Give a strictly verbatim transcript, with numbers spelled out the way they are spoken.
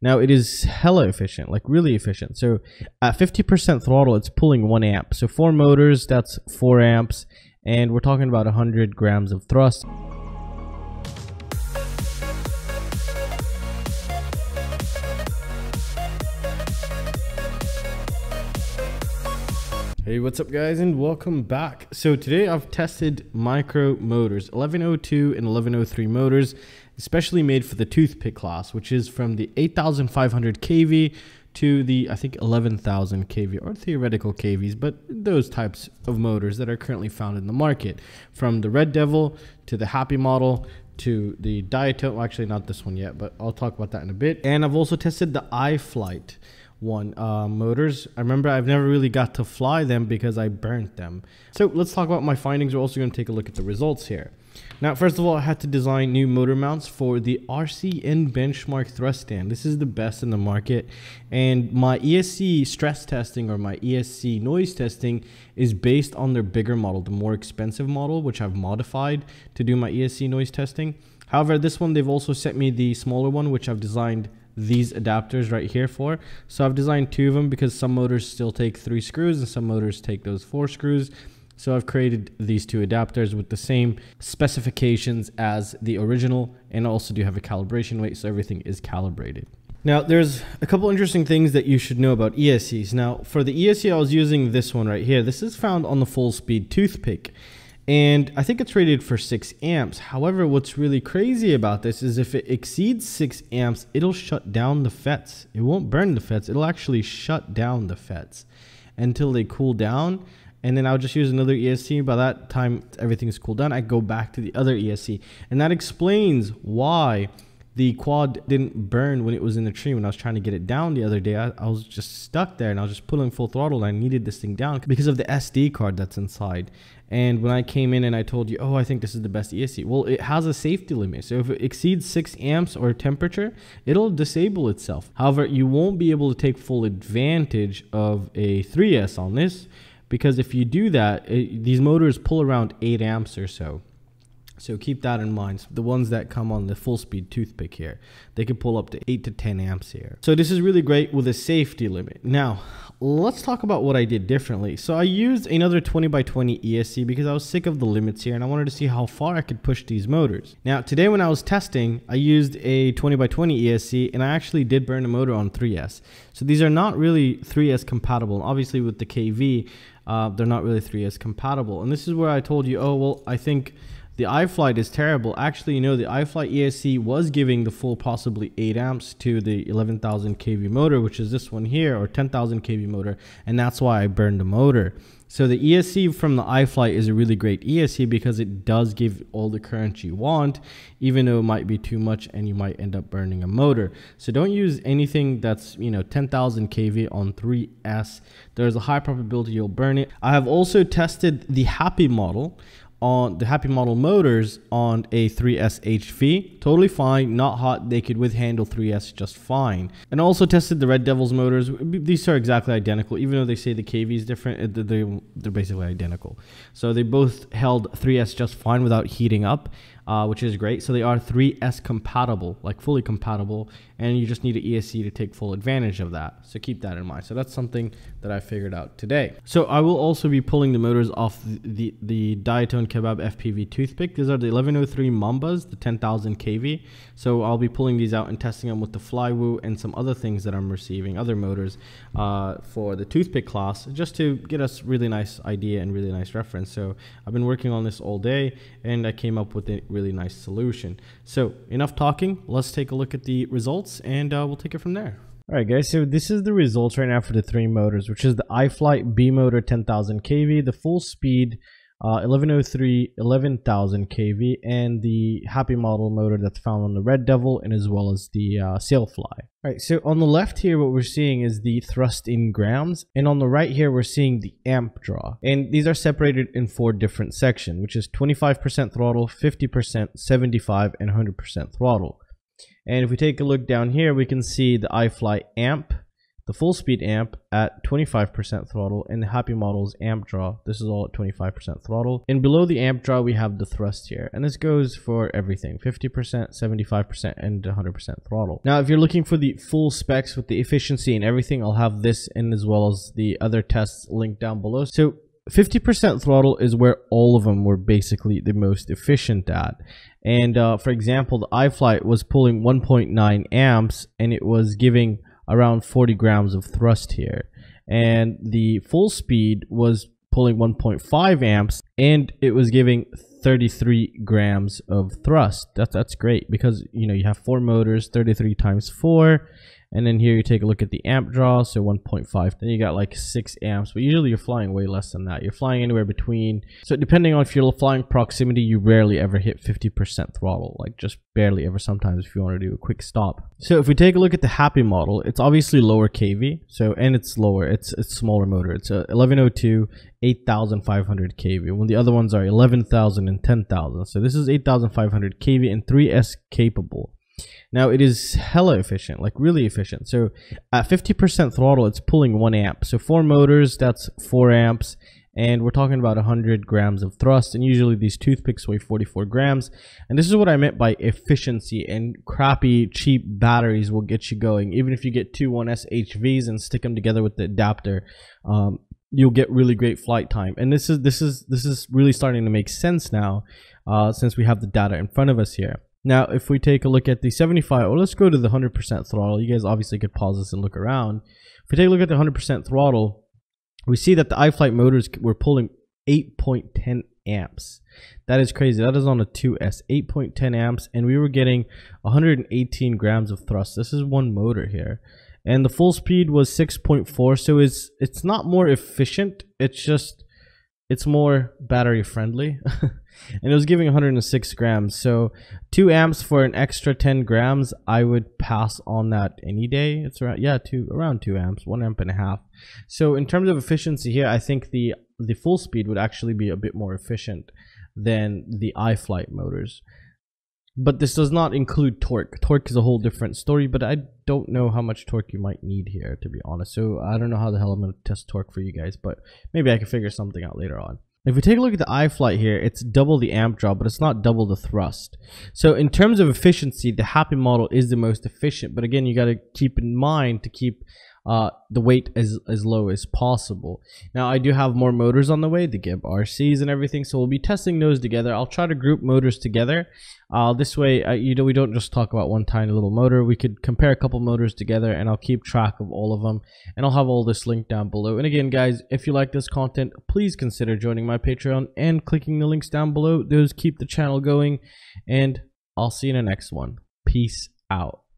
Now it is hella efficient, like really efficient. So at fifty percent throttle, it's pulling one amp. So four motors, that's four amps. And we're talking about one hundred grams of thrust. Hey, what's up guys, and welcome back. So today I've tested micro motors, eleven oh two and eleven oh three motors, especially made for the ToothPick class, which is from the eight thousand five hundred K V to the, I think, eleven thousand K V or theoretical K Vs, but those types of motors that are currently found in the market, from the Red Devil to the Happy Model to the Diatone. Well, actually not this one yet, but I'll talk about that in a bit. And I've also tested the iFlight one uh, motors. I remember I've never really got to fly them because I burnt them. So let's talk about my findings. We're also going to take a look at the results here. Now, first of all, I had to design new motor mounts for the R C N Benchmark Thrust Stand. This is the best in the market. And my E S C stress testing, or my E S C noise testing, is based on their bigger model, the more expensive model, which I've modified to do my E S C noise testing. However, this one, they've also sent me the smaller one, which I've designed these adapters right here for. So I've designed two of them because some motors still take three screws and some motors take those four screws. So I've created these two adapters with the same specifications as the original, and I also do have a calibration weight, so everything is calibrated. Now, there's a couple interesting things that you should know about E S Cs. Now, for the E S C, I was using this one right here. This is found on the Fullspeed ToothPick, and I think it's rated for six amps. However, what's really crazy about this is if it exceeds six amps, it'll shut down the F E Ts. It won't burn the F E Ts. It'll actually shut down the F E Ts until they cool down. And then I'll just use another E S C. By that time, everything's cooled down. I go back to the other E S C. And that explains why the quad didn't burn when it was in the tree. When I was trying to get it down the other day, I, I was just stuck there and I was just pulling full throttle, and I needed this thing down because of the S D card that's inside. And when I came in and I told you, oh, I think this is the best E S C. Well, it has a safety limit. So if it exceeds six amps or temperature, it'll disable itself. However, you won't be able to take full advantage of a three S on this, because if you do that, it, these motors pull around eight amps or so. So keep that in mind. The ones that come on the Fullspeed ToothPick here, they can pull up to eight to ten amps here. So this is really great with a safety limit. Now, let's talk about what I did differently. So I used another twenty by twenty E S C because I was sick of the limits here and I wanted to see how far I could push these motors. Now, today when I was testing, I used a twenty by twenty E S C and I actually did burn a motor on three S. So these are not really three S compatible. Obviously with the K V, uh, they're not really three S compatible. And this is where I told you, oh, well, I think the iFlight is terrible. Actually, you know, the iFlight E S C was giving the full possibly eight amps to the eleven thousand K V motor, which is this one here, or ten thousand K V motor, and that's why I burned the motor. So the E S C from the iFlight is a really great E S C because it does give all the current you want, even though it might be too much and you might end up burning a motor. So don't use anything that's, you know, ten thousand K V on three S. There's a high probability you'll burn it. I have also tested the Happy Model on the Happy Model motors on a three S H V, totally fine, not hot. They could withhandle three S just fine. And also tested the Red Devil's motors. These are exactly identical, even though they say the K V is different. They're basically identical. So they both held three S just fine without heating up, uh, which is great. So they are three S compatible, like fully compatible, and you just need an E S C to take full advantage of that. So keep that in mind. So that's something that I figured out today. So I will also be pulling the motors off the, the, the Diatone Kebab F P V toothpick. These are the eleven oh three Mambas, the ten thousand K V. So I'll be pulling these out and testing them with the Flywoo and some other things that I'm receiving, other motors uh, for the toothpick class, just to get us really nice idea and really nice reference. So I've been working on this all day and I came up with a really nice solution. So enough talking, let's take a look at the results and uh, we'll take it from there. All right guys, so this is the results right now for the three motors, which is the iFlight B motor ten thousand K V, the Fullspeed Uh, eleven oh three eleven thousand K V, and the Happy Model motor that's found on the Red Devil, and as well as the uh, Sailfly. Alright, so on the left here what we're seeing is the thrust in grams, and on the right here we're seeing the amp draw. And these are separated in four different sections, which is twenty-five percent throttle, fifty percent, seventy-five percent, and one hundred percent throttle. And if we take a look down here, we can see the iFlight amp, the Fullspeed amp at twenty-five percent throttle, and the Happy Model's amp draw. This is all at twenty-five percent throttle. And below the amp draw, we have the thrust here. And this goes for everything, fifty percent, seventy-five percent, and one hundred percent throttle. Now, if you're looking for the full specs with the efficiency and everything, I'll have this in as well as the other tests linked down below. So fifty percent throttle is where all of them were basically the most efficient at. And uh, for example, the iFlight was pulling one point nine amps and it was giving around forty grams of thrust here. And the Fullspeed was pulling one point five amps and it was giving thirty-three grams of thrust. That's, that's great because, you know, you have four motors, thirty-three times four. And then here you take a look at the amp draw, so one point five. Then you got like six amps, but usually you're flying way less than that. You're flying anywhere between. So depending on if you're flying proximity, you rarely ever hit fifty percent throttle, like just barely ever sometimes if you want to do a quick stop. So if we take a look at the Happy Model, it's obviously lower K V, so and it's lower. It's a smaller motor. It's a eleven oh two, eight thousand five hundred K V, when the other ones are eleven thousand and ten thousand. So this is eight thousand five hundred K V and three S capable. Now it is hella efficient, like really efficient. So at fifty percent throttle, it's pulling one amp. So four motors, that's four amps. And we're talking about one hundred grams of thrust. And usually these toothpicks weigh forty-four grams. And this is what I meant by efficiency, and crappy, cheap batteries will get you going. Even if you get two one S H Vs and stick them together with the adapter, um, you'll get really great flight time. And this is, this is, this is really starting to make sense now, uh, since we have the data in front of us here. Now, if we take a look at the seventy-five, or let's go to the one hundred percent throttle. You guys obviously could pause this and look around. If we take a look at the one hundred percent throttle, we see that the iFlight motors were pulling eight point one zero amps. That is crazy. That is on a two S, eight point one zero amps, and we were getting one hundred eighteen grams of thrust. This is one motor here. And the Fullspeed was six point four, so it's it's not more efficient. It's just, it's more battery friendly. And it was giving one hundred six grams, so two amps for an extra ten grams, I would pass on that any day. It's around, yeah, two around two amps, one amp and a half. So in terms of efficiency here, I think the the Fullspeed would actually be a bit more efficient than the iFlight motors. But this does not include torque. Torque is a whole different story, but I don't know how much torque you might need here, to be honest. So I don't know how the hell I'm going to test torque for you guys, but maybe I can figure something out later on. If we take a look at the iFlight here, it's double the amp draw, but it's not double the thrust. So in terms of efficiency, the Happy Model is the most efficient. But again, you got to keep in mind to keep uh, the weight as, as low as possible. Now, I do have more motors on the way, the Gib R Cs and everything. So we'll be testing those together. I'll try to group motors together. Uh, this way, uh, you know, we don't just talk about one tiny little motor. We could compare a couple motors together, and I'll keep track of all of them. And I'll have all this linked down below. And again, guys, if you like this content, please consider joining my Patreon and clicking the links down below. Those keep the channel going. And I'll see you in the next one. Peace out.